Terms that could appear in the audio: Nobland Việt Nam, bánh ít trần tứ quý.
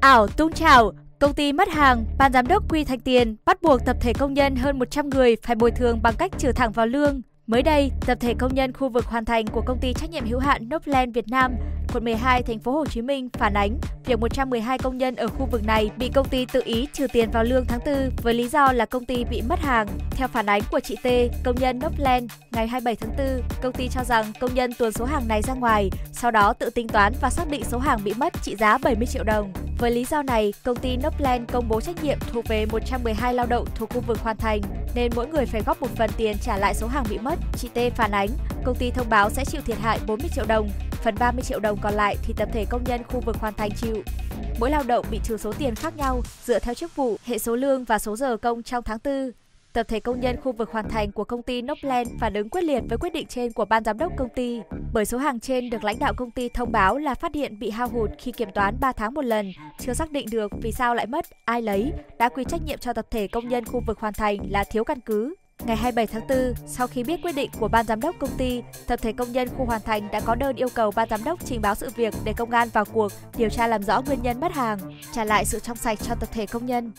Ảo tung chảo, công ty mất hàng, ban giám đốc quy Thạch Tiền bắt buộc tập thể công nhân hơn 100 người phải bồi thường bằng cách trừ thẳng vào lương. Mới đây, tập thể công nhân khu vực hoàn thành của công ty trách nhiệm hữu hạn Nobland Việt Nam, quận 12, thành phố Hồ Chí Minh phản ánh việc 112 công nhân ở khu vực này bị công ty tự ý trừ tiền vào lương tháng 4 với lý do là công ty bị mất hàng. Theo phản ánh của chị T, công nhân Nobland, ngày 27 tháng 4, công ty cho rằng công nhân tuồn số hàng này ra ngoài, sau đó tự tính toán và xác định số hàng bị mất trị giá 70 triệu đồng. Với lý do này, công ty Nobland công bố trách nhiệm thuộc về 112 lao động thuộc khu vực hoàn thành, nên mỗi người phải góp một phần tiền trả lại số hàng bị mất. Chị T phản ánh, công ty thông báo sẽ chịu thiệt hại 40 triệu đồng, phần 30 triệu đồng còn lại thì tập thể công nhân khu vực hoàn thành chịu. Mỗi lao động bị trừ số tiền khác nhau dựa theo chức vụ, hệ số lương và số giờ công trong tháng 4. Tập thể công nhân khu vực hoàn thành của công ty Nobland phản ứng quyết liệt với quyết định trên của ban giám đốc công ty, bởi số hàng trên được lãnh đạo công ty thông báo là phát hiện bị hao hụt khi kiểm toán 3 tháng một lần, chưa xác định được vì sao lại mất, ai lấy, đã quy trách nhiệm cho tập thể công nhân khu vực hoàn thành là thiếu căn cứ. Ngày 27 tháng 4, sau khi biết quyết định của ban giám đốc công ty, tập thể công nhân khu hoàn thành đã có đơn yêu cầu ban giám đốc trình báo sự việc để công an vào cuộc điều tra làm rõ nguyên nhân mất hàng, trả lại sự trong sạch cho tập thể công nhân.